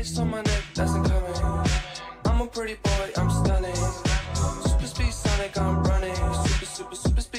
ice on my neck, that's incoming. I'm a pretty boy, I'm stunning. Super speed Sonic, I'm running. Super, super, super speed.